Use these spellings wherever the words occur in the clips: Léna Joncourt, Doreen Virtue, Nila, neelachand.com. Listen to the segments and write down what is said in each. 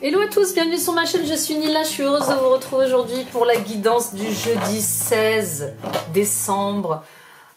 Hello à tous, bienvenue sur ma chaîne, je suis Nila, je suis heureuse de vous retrouver aujourd'hui pour la guidance du jeudi 16 décembre.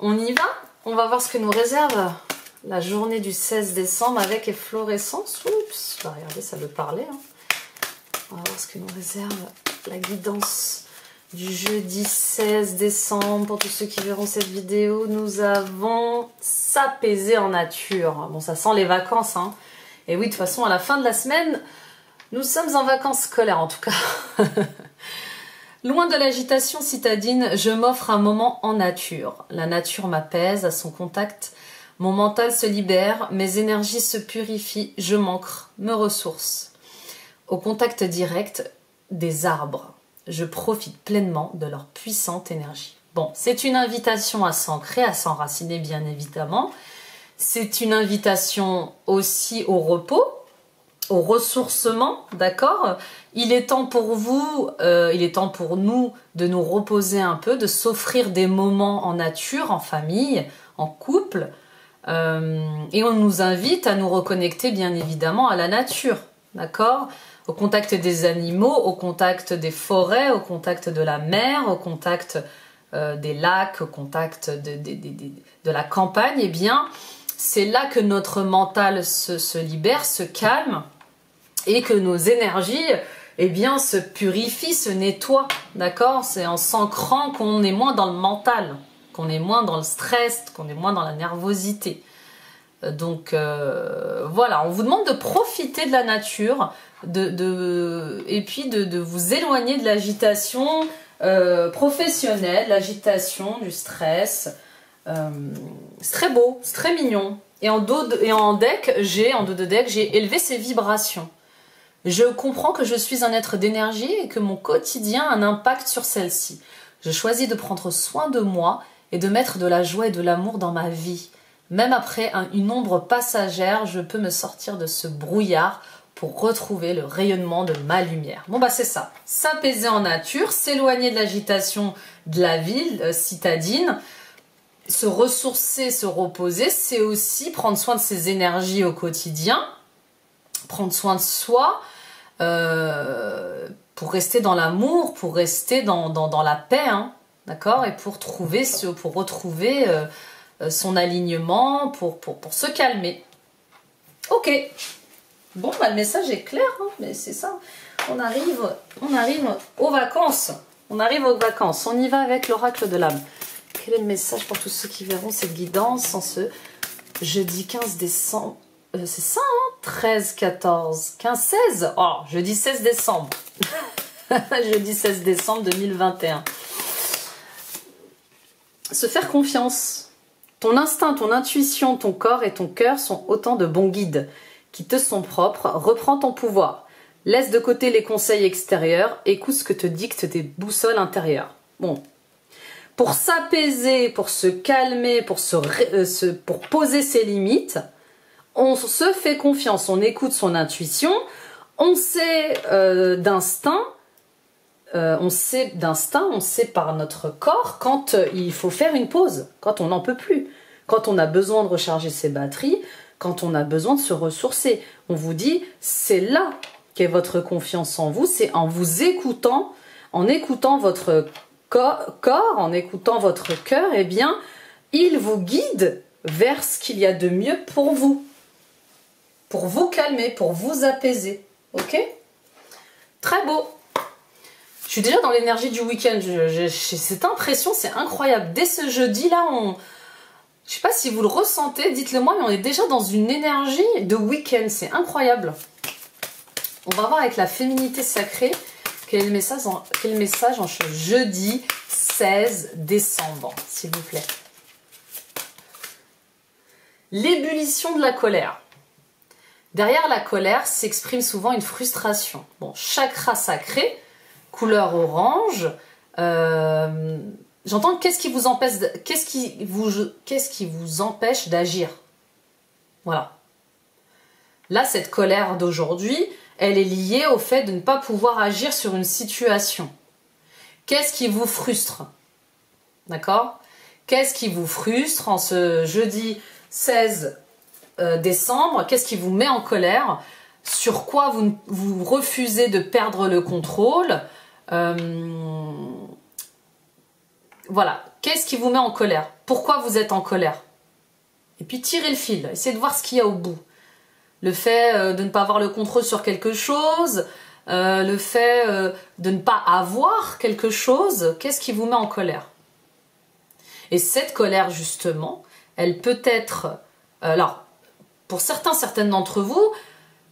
On y va, on va voir ce que nous réserve la journée du 16 décembre avec efflorescence. Oups, regardez, ça veut parler. Hein. On va voir ce que nous réserve la guidance du jeudi 16 décembre. Pour tous ceux qui verront cette vidéo, nous avons s'apaiser en nature. Bon, ça sent les vacances, hein. Et oui, de toute façon, à la fin de la semaine, nous sommes en vacances scolaires, en tout cas. Loin de l'agitation citadine, je m'offre un moment en nature. La nature m'apaise à son contact. Mon mental se libère, mes énergies se purifient, je m'ancre, me ressource. Au contact direct des arbres, je profite pleinement de leur puissante énergie. Bon, c'est une invitation à s'ancrer, à s'enraciner bien évidemment. C'est une invitation aussi au repos, au ressourcement, d'accord? Il est temps pour vous, il est temps pour nous de nous reposer un peu, de s'offrir des moments en nature, en famille, en couple. Et on nous invite à nous reconnecter bien évidemment à la nature, d'accord? Au contact des animaux, au contact des forêts, au contact de la mer, au contact des lacs, au contact de la campagne, eh bien, c'est là que notre mental se libère, se calme et que nos énergies, eh bien, se purifient, se nettoient, d'accord? C'est en s'ancrant qu'on est moins dans le mental, qu'on est moins dans le stress, qu'on est moins dans la nervosité. Donc voilà, on vous demande de profiter de la nature et puis de vous éloigner de l'agitation professionnelle, l'agitation, du stress. C'est très beau, c'est très mignon. Et en dos de deck, j'ai élevé ces vibrations. Je comprends que je suis un être d'énergie et que mon quotidien a un impact sur celle-ci. Je choisis de prendre soin de moi et de mettre de la joie et de l'amour dans ma vie. Même après une ombre passagère, je peux me sortir de ce brouillard pour retrouver le rayonnement de ma lumière. Bon bah c'est ça, s'apaiser en nature, s'éloigner de l'agitation de la ville citadine, se ressourcer, se reposer, c'est aussi prendre soin de ses énergies au quotidien, prendre soin de soi, pour rester dans l'amour, pour rester dans la paix, hein, d'accord, et pour retrouver son alignement, pour se calmer. Ok. Bon, bah, le message est clair, hein, mais c'est ça. On arrive aux vacances. On arrive aux vacances. On y va avec l'oracle de l'âme. Quel est le message pour tous ceux qui verront cette guidance en ce jeudi 15 décembre? C'est ça, hein, 13, 14, 15, 16. Oh, jeudi 16 décembre. Jeudi 16 décembre 2021. Se faire confiance. Ton instinct, ton intuition, ton corps et ton cœur sont autant de bons guides qui te sont propres. Reprends ton pouvoir. Laisse de côté les conseils extérieurs. Écoute ce que te dictent tes boussoles intérieures. Bon. Pour s'apaiser, pour se calmer, pour poser ses limites, on se fait confiance. On écoute son intuition. On sait d'instinct. On sait par notre corps quand il faut faire une pause, quand on n'en peut plus, quand on a besoin de recharger ses batteries, quand on a besoin de se ressourcer. On vous dit, c'est là qu'est votre confiance en vous, c'est en vous écoutant, en écoutant votre corps, en écoutant votre cœur, eh bien, il vous guide vers ce qu'il y a de mieux pour vous calmer, pour vous apaiser. Ok? Très beau! Je suis déjà dans l'énergie du week-end, j'ai cette impression, c'est incroyable. Dès ce jeudi-là, je ne sais pas si vous le ressentez, dites-le moi, mais on est déjà dans une énergie de week-end, c'est incroyable. On va voir avec la féminité sacrée, quel est le message en ce jeudi 16 décembre, s'il vous plaît. L'ébullition de la colère. Derrière la colère s'exprime souvent une frustration. Bon, chakra sacré, couleur orange, j'entends qu'est-ce qui vous empêche d'agir. Voilà. Là, cette colère d'aujourd'hui, elle est liée au fait de ne pas pouvoir agir sur une situation. Qu'est-ce qui vous frustre? D'accord? Qu'est-ce qui vous frustre en ce jeudi 16 décembre? Qu'est-ce qui vous met en colère? sur quoi vous refusez de perdre le contrôle. Voilà, qu'est-ce qui vous met en colère? Pourquoi vous êtes en colère? Et puis tirez le fil, essayez de voir ce qu'il y a au bout. Le fait de ne pas avoir le contrôle sur quelque chose, le fait de ne pas avoir quelque chose, qu'est-ce qui vous met en colère? Et cette colère, justement, elle peut être... alors, pour certaines d'entre vous,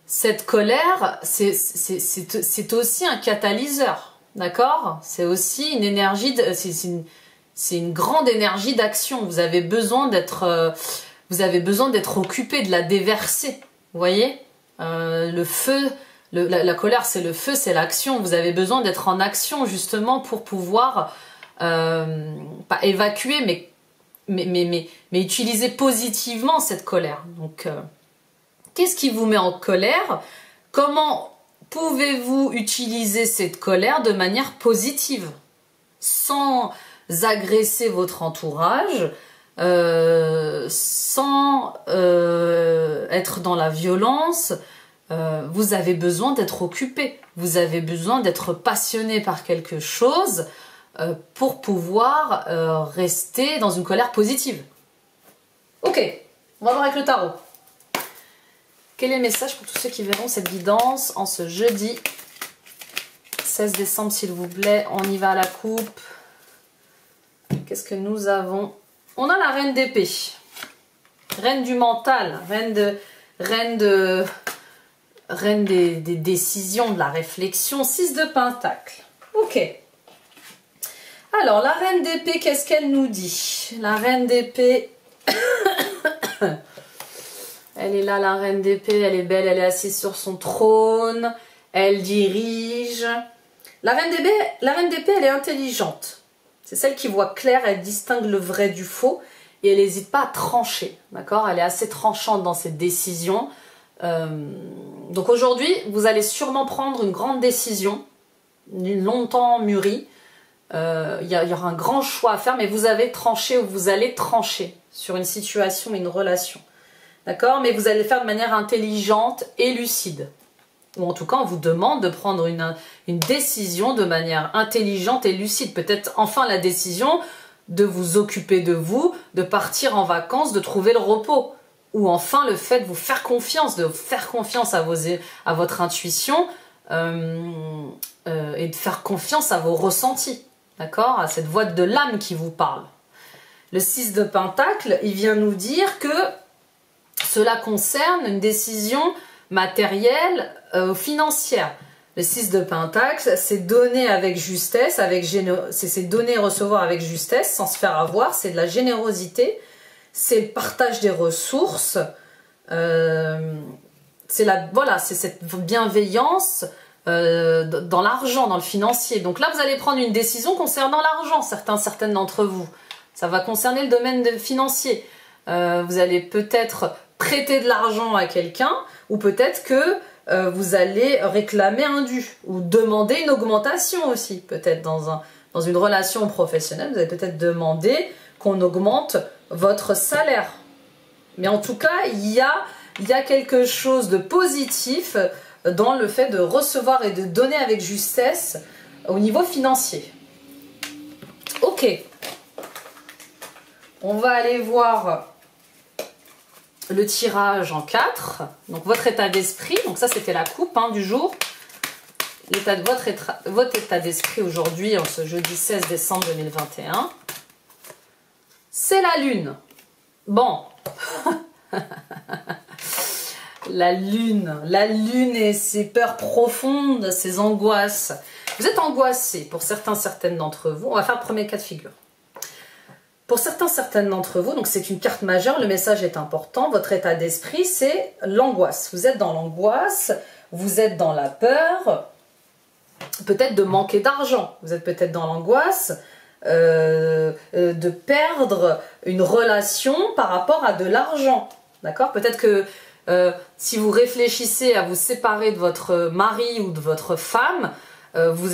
cette colère, c'est aussi un catalyseur, d'accord? C'est aussi une énergie, c'est une grande énergie d'action. Vous avez besoin d'être occupé, de la déverser, vous voyez? Le feu, la colère, c'est le feu, c'est l'action. Vous avez besoin d'être en action, justement, pour pouvoir, pas évacuer, mais utiliser positivement cette colère. Donc, qu'est-ce qui vous met en colère? Comment pouvez-vous utiliser cette colère de manière positive, sans agresser votre entourage, sans être dans la violence? Vous avez besoin d'être occupé, vous avez besoin d'être passionné par quelque chose pour pouvoir rester dans une colère positive. Ok, on va voir avec le tarot. Quel est le message pour tous ceux qui verront cette guidance en ce jeudi 16 décembre, s'il vous plaît? On y va à la coupe. Qu'est-ce que nous avons? On a la reine d'épée. Reine du mental, reine des décisions, de la réflexion. 6 de Pentacle. Ok. Alors, la reine d'épée, qu'est-ce qu'elle nous dit? La reine d'épée... Elle est là, la reine d'épée, elle est belle, elle est assise sur son trône, elle dirige. La reine d'épée, elle est intelligente. C'est celle qui voit clair, elle distingue le vrai du faux et elle n'hésite pas à trancher, d'accord? Elle est assez tranchante dans ses décisions. Donc aujourd'hui, vous allez sûrement prendre une grande décision, longtemps mûrie. Il y aura un grand choix à faire, mais vous avez tranché ou vous allez trancher sur une situation, une relation. D'accord? Mais vous allez le faire de manière intelligente et lucide. Ou en tout cas, on vous demande de prendre une décision de manière intelligente et lucide. Peut-être enfin la décision de vous occuper de vous, de partir en vacances, de trouver le repos. Ou enfin le fait de vous faire confiance, à votre intuition et de faire confiance à vos ressentis. D'accord? À cette voix de l'âme qui vous parle. Le 6 de Pentacle, il vient nous dire que cela concerne une décision matérielle ou financière. Le 6 de Pentacle, c'est donner avec justesse, c'est donner et recevoir avec justesse, sans se faire avoir, c'est de la générosité, c'est le partage des ressources, voilà, c'est cette bienveillance dans l'argent, dans le financier. Donc là, vous allez prendre une décision concernant l'argent, certaines d'entre vous. Ça va concerner le domaine financier. Vous allez peut-être prêter de l'argent à quelqu'un, ou peut-être que vous allez réclamer un dû, ou demander une augmentation aussi, peut-être dans une relation professionnelle, vous allez peut-être demander qu'on augmente votre salaire. Mais en tout cas, il y a quelque chose de positif dans le fait de recevoir et de donner avec justesse au niveau financier. Ok. On va aller voir le tirage en 4, donc votre état d'esprit, donc ça c'était la coupe du jour, votre état d'esprit aujourd'hui, en ce jeudi 16 décembre 2021, c'est la lune. Bon, la lune et ses peurs profondes, ses angoisses, vous êtes angoissés pour certaines d'entre vous, on va faire le premier cas de figure. Pour certaines d'entre vous, donc c'est une carte majeure, le message est important, votre état d'esprit c'est l'angoisse. Vous êtes dans l'angoisse, vous êtes dans la peur, peut-être de manquer d'argent, vous êtes peut-être dans l'angoisse de perdre une relation par rapport à de l'argent. D'accord? Peut-être que si vous réfléchissez à vous séparer de votre mari ou de votre femme, vous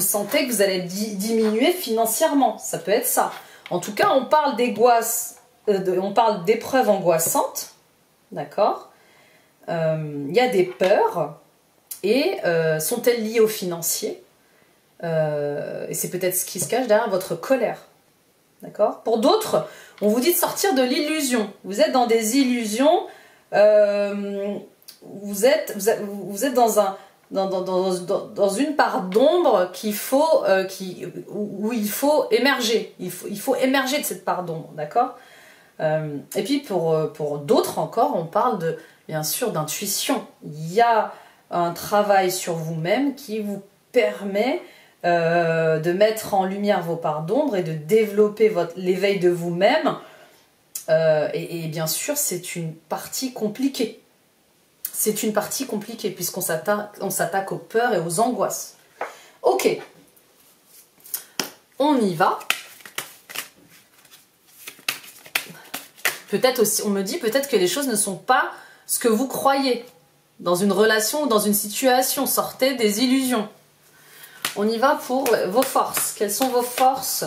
sentez que vous allez diminuer financièrement, ça peut être ça. En tout cas, on parle d'épreuves angoissantes, d'accord, y a des peurs et sont-elles liées au financier? Et c'est peut-être ce qui se cache derrière votre colère. D'accord? Pour d'autres, on vous dit de sortir de l'illusion. Vous êtes dans des illusions, vous êtes dans une part d'ombre où il faut émerger. Il faut émerger de cette part d'ombre, d'accord? Et puis pour d'autres encore, on parle de, bien sûr, d'intuition. Il y a un travail sur vous-même qui vous permet de mettre en lumière vos parts d'ombre et de développer l'éveil de vous-même. Et bien sûr, c'est une partie compliquée. C'est une partie compliquée puisqu'on s'attaque aux peurs et aux angoisses. Ok, on y va. Peut-être aussi, on me dit peut-être que les choses ne sont pas ce que vous croyez dans une relation ou dans une situation. Sortez des illusions. On y va pour vos forces. Quelles sont vos forces?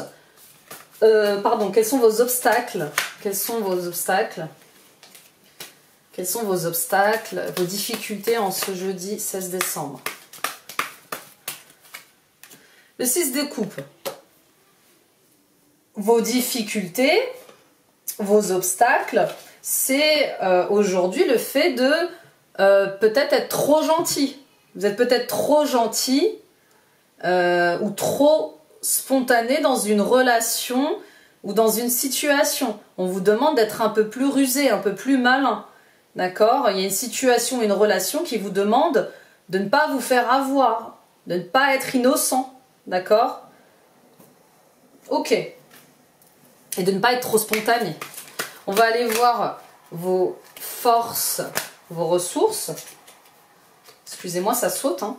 Quels sont vos obstacles? Quels sont vos obstacles? Quels sont vos obstacles, vos difficultés en ce jeudi 16 décembre? Le 6 de coupe. Vos difficultés, vos obstacles, c'est aujourd'hui le fait de peut-être être trop gentil. Vous êtes peut-être trop gentil ou trop spontané dans une relation ou dans une situation. On vous demande d'être un peu plus rusé, un peu plus malin. D'accord? Il y a une situation, une relation qui vous demande de ne pas vous faire avoir, de ne pas être innocent. D'accord? Ok. Et de ne pas être trop spontané. On va aller voir vos forces, vos ressources. Excusez-moi, ça saute. Hein.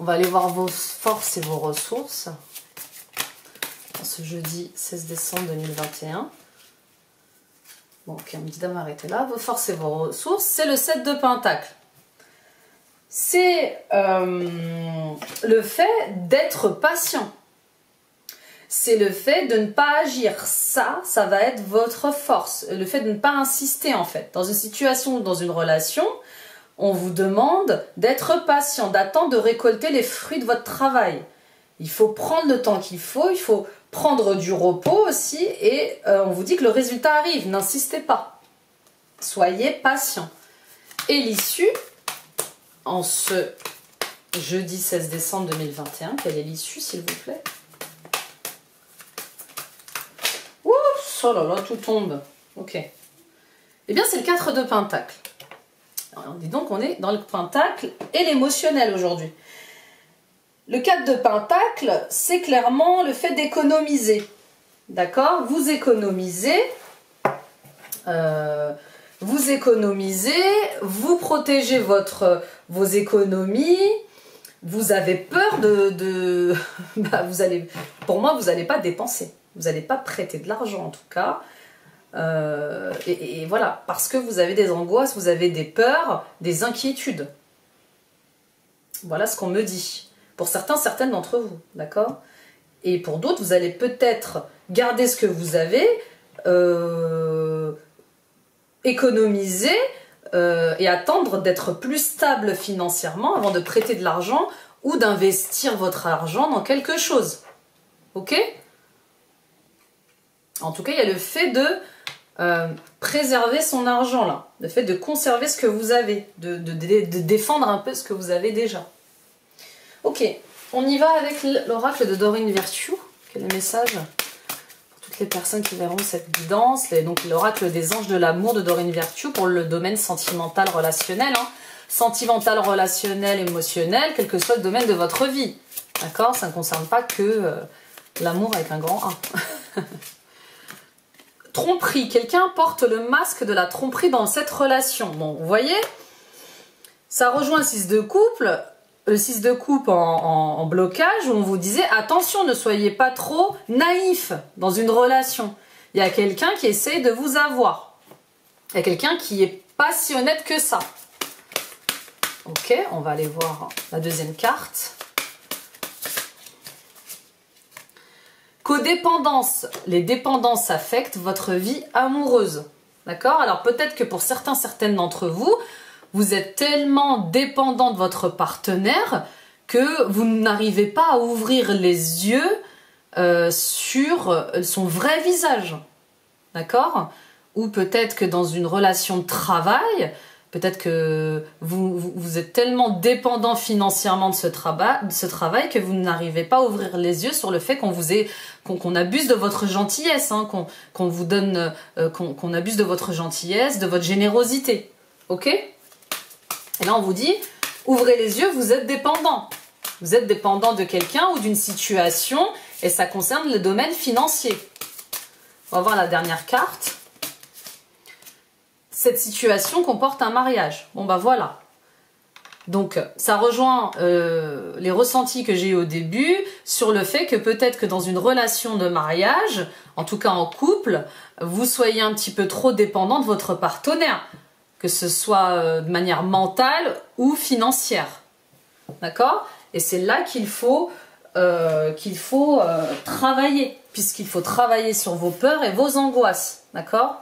On va aller voir vos forces et vos ressources. Ce jeudi 16 décembre 2021. Bon, ok, on me dit d'arrêter là. Vos forces et vos ressources, c'est le 7 de Pentacle. C'est le fait d'être patient. C'est le fait de ne pas agir. Ça va être votre force. Le fait de ne pas insister, en fait. Dans une situation ou dans une relation, on vous demande d'être patient, d'attendre de récolter les fruits de votre travail. Il faut prendre le temps qu'il faut, il faut prendre du repos aussi et on vous dit que le résultat arrive, n'insistez pas. Soyez patient. Et l'issue, en ce jeudi 16 décembre 2021, quelle est l'issue s'il vous plaît? Oups, oh là là, tout tombe. Ok. Eh bien c'est le 4 de Pentacle. Alors, dis donc, on est dans le Pentacle et l'émotionnel aujourd'hui. Le 4 de Pentacle, c'est clairement le fait d'économiser, d'accord? Vous économisez, vous protégez vos économies, vous avez peur pour moi, vous n'allez pas dépenser, vous n'allez pas prêter de l'argent en tout cas, et voilà, parce que vous avez des angoisses, vous avez des peurs, des inquiétudes. Voilà ce qu'on me dit. Pour certains, certaines d'entre vous, d'accord? Et pour d'autres, vous allez peut-être garder ce que vous avez, économiser et attendre d'être plus stable financièrement avant de prêter de l'argent ou d'investir votre argent dans quelque chose. Ok? En tout cas, il y a le fait de préserver son argent là, le fait de conserver ce que vous avez, de défendre un peu ce que vous avez déjà. Ok, on y va avec l'oracle de Doreen Virtue. Quel est le message pour toutes les personnes qui verront cette guidance? Donc l'oracle des anges de l'amour de Doreen Virtue pour le domaine sentimental, relationnel. Hein. Sentimental, relationnel, émotionnel, quel que soit le domaine de votre vie. D'accord? Ça ne concerne pas que l'amour avec un grand A. Tromperie. Quelqu'un porte le masque de la tromperie dans cette relation. Bon, vous voyez, ça rejoint le 6 de couple. Le 6 de coupe en blocage, où on vous disait attention, ne soyez pas trop naïf dans une relation. Il y a quelqu'un qui essaye de vous avoir. Il y a quelqu'un qui est pas si honnête que ça. Ok, on va aller voir la deuxième carte. Codépendance. Les dépendances affectent votre vie amoureuse. D'accord? Alors peut-être que pour certains, certaines d'entre vous, vous êtes tellement dépendant de votre partenaire que vous n'arrivez pas à ouvrir les yeux sur son vrai visage, d'accord? Ou peut-être que dans une relation de travail, peut-être que vous êtes tellement dépendant financièrement de ce travail que vous n'arrivez pas à ouvrir les yeux sur le fait qu'on abuse de votre gentillesse, hein, qu'on abuse de votre gentillesse, de votre générosité. Ok? Et là on vous dit, ouvrez les yeux, vous êtes dépendant. Vous êtes dépendant de quelqu'un ou d'une situation et ça concerne le domaine financier. On va voir la dernière carte. Cette situation comporte un mariage. Bon bah voilà. Donc ça rejoint les ressentis que j'ai eu au début sur le fait que peut-être que dans une relation de mariage, en tout cas en couple, vous soyez un petit peu trop dépendant de votre partenaire, que ce soit de manière mentale ou financière. D'accord? Et c'est là qu'il faut travailler, puisqu'il faut travailler sur vos peurs et vos angoisses. D'accord?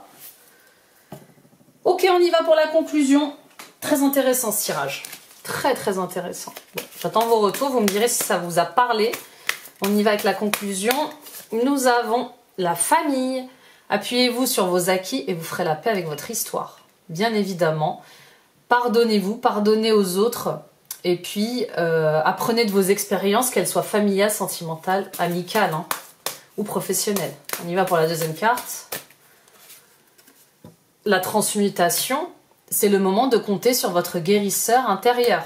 Ok, on y va pour la conclusion. Très intéressant ce tirage. Très très intéressant. Bon, j'attends vos retours, vous me direz si ça vous a parlé. On y va avec la conclusion. Nous avons la famille. Appuyez-vous sur vos acquis et vous ferez la paix avec votre histoire. Bien évidemment. Pardonnez-vous, pardonnez aux autres. Et puis, apprenez de vos expériences, qu'elles soient familiales, sentimentales, amicales hein, ou professionnelles. On y va pour la deuxième carte. La transmutation, c'est le moment de compter sur votre guérisseur intérieur,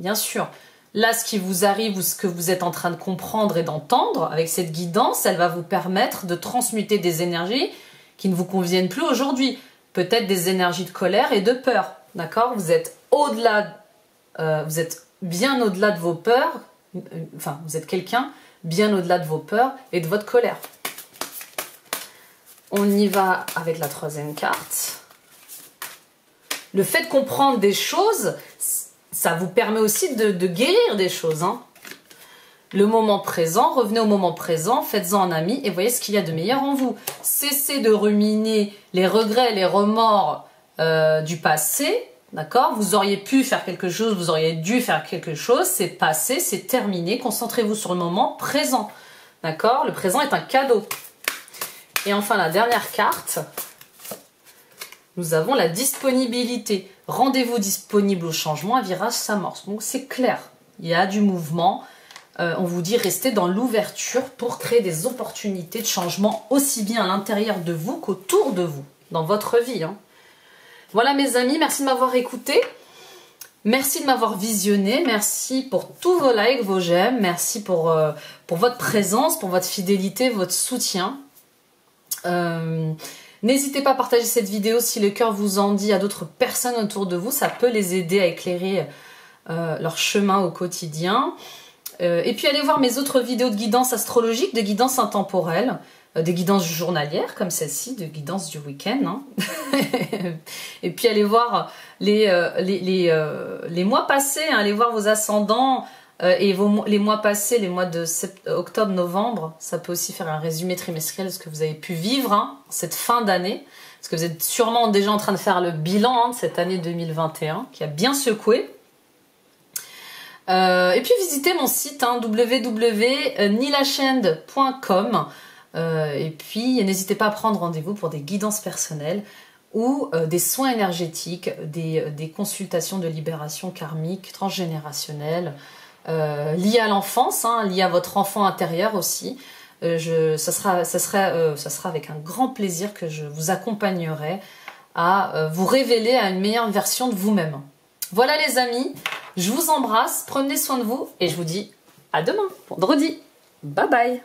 bien sûr. Là, ce qui vous arrive ou ce que vous êtes en train de comprendre et d'entendre, avec cette guidance, elle va vous permettre de transmuter des énergies qui ne vous conviennent plus aujourd'hui. Peut-être des énergies de colère et de peur, d'accord? Vous êtes au-delà, vous êtes bien au-delà de vos peurs, enfin, vous êtes quelqu'un bien au-delà de vos peurs et de votre colère. On y va avec la troisième carte. Le fait de comprendre des choses, ça vous permet aussi de guérir des choses. Hein. Le moment présent, revenez au moment présent, faites-en un ami et voyez ce qu'il y a de meilleur en vous. Cessez de ruminer les regrets, les remords du passé. D'accord? Vous auriez pu faire quelque chose, vous auriez dû faire quelque chose. C'est passé, c'est terminé. Concentrez-vous sur le moment présent. D'accord? Le présent est un cadeau. Et enfin, la dernière carte, nous avons la disponibilité. Rendez-vous disponible au changement, un virage s'amorce. Donc c'est clair, il y a du mouvement. On vous dit restez dans l'ouverture pour créer des opportunités de changement aussi bien à l'intérieur de vous qu'autour de vous, dans votre vie. Hein. Voilà mes amis, merci de m'avoir écouté. Merci de m'avoir visionné, merci pour tous vos likes, vos j'aime, merci pour votre présence, pour votre fidélité, votre soutien. N'hésitez pas à partager cette vidéo si le cœur vous en dit à d'autres personnes autour de vous, ça peut les aider à éclairer leur chemin au quotidien. Et puis allez voir mes autres vidéos de guidance astrologique, de guidance intemporelle, de guidance journalière comme celle-ci, de guidance du week-end. Hein. Et puis allez voir les mois passés, hein, allez voir vos ascendants et les mois passés, les mois de octobre, novembre, ça peut aussi faire un résumé trimestriel de ce que vous avez pu vivre hein, cette fin d'année, parce que vous êtes sûrement déjà en train de faire le bilan hein, de cette année 2021 qui a bien secoué. Et puis visitez mon site hein, www.neelachand.com et puis n'hésitez pas à prendre rendez-vous pour des guidances personnelles ou des soins énergétiques, des consultations de libération karmique, transgénérationnelle, lié à l'enfance, hein, lié à votre enfant intérieur aussi. Ça sera avec un grand plaisir que je vous accompagnerai à vous révéler à une meilleure version de vous-même. Voilà les amis, je vous embrasse, prenez soin de vous et je vous dis à demain, vendredi. Bye bye.